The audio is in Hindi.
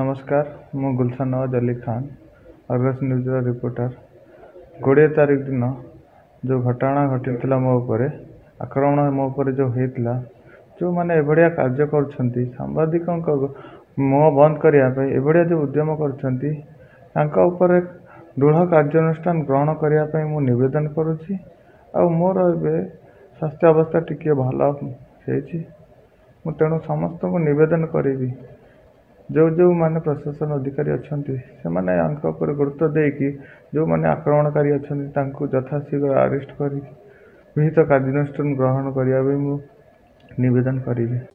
नमस्कार मु Gulshan Nawaz Ali Khan Argus news reporter. कोड़े तारीख दिन जो घटना घटी मो उपर आक्रमण मो उपर जो होता जो मैंने एभिया कार्य कर सांबादिक मुह बंद करने एभिया जो उद्यम कर दृढ़ कार्यानुष्ठान ग्रहण करने मुवेदन करुच्ची। मोर ए स्वास्थ्य अवस्था टी भल हो तेणु समस्त को निवेदन करी जो जो माने प्रशासन अधिकारी अच्छे से ऊपर गुरुत्व देकी जो माने आक्रमणकारी अच्छा यथाशीघ्र अरेस्ट कर विहित कार्यानुष्ठान ग्रहण करने निवेदन करी।